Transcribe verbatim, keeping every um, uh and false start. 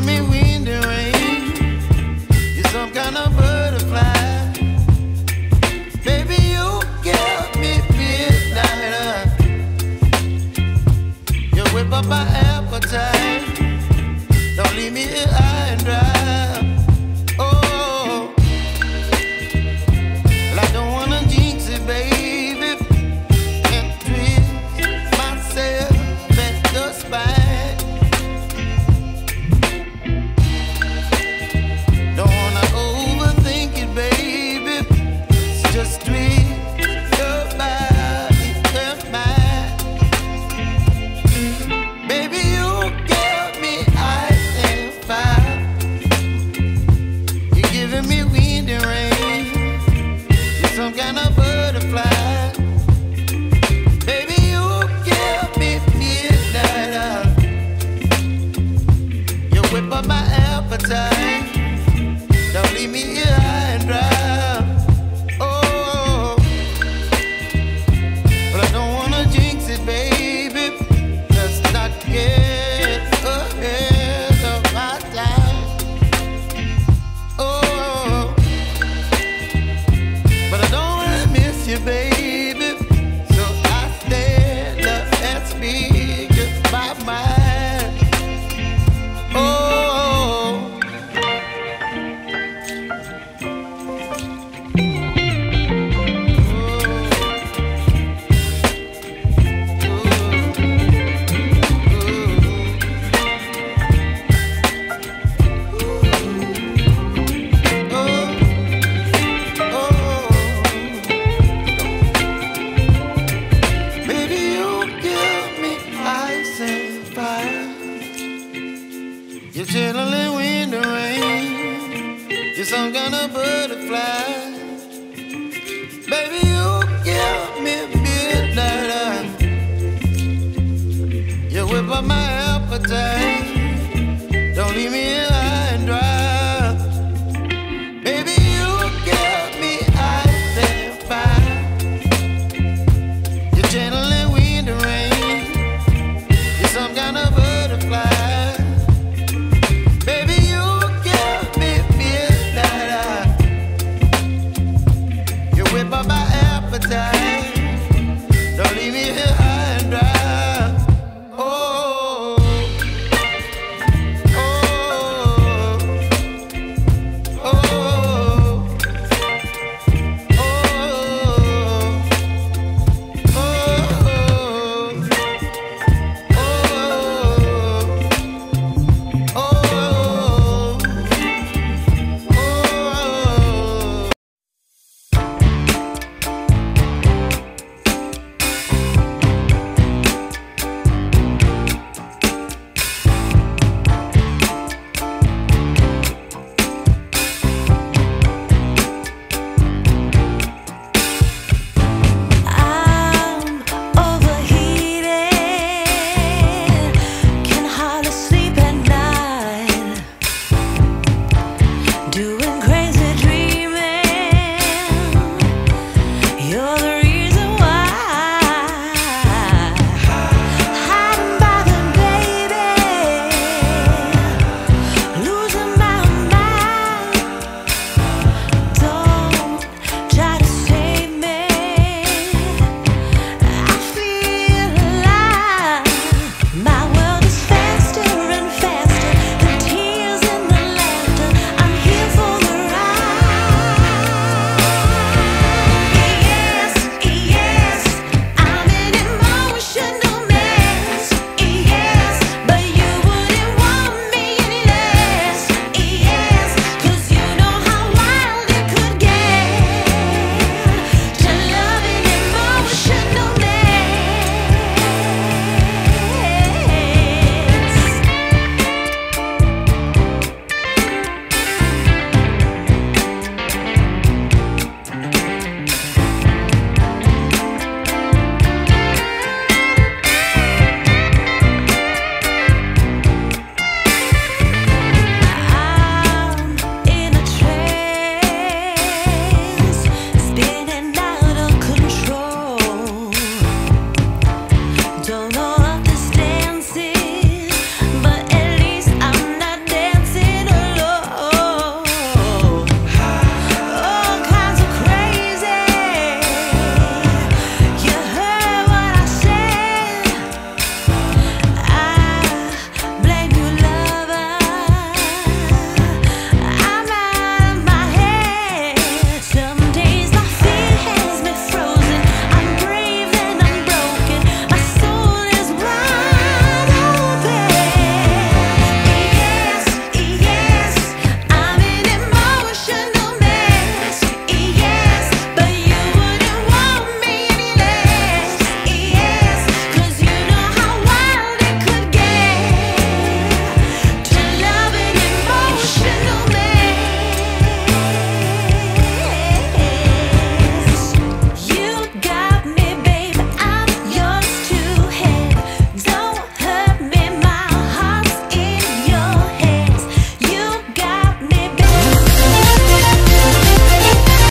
give me wind and rain. You're some kind of butterfly. Baby, you give me midnight. You whip up my appetite. Don't leave me here high and dry. Don't leave me here high and dry. Oh, but I don't wanna jinx it, baby. Let's not get ahead of my time. Oh, but I don't wanna miss you, baby. So I stand up and speak just my mind. You're chilling when the rain. You're some kind of butterfly. Baby, you give me midnight. You whip up my appetite. Don't leave me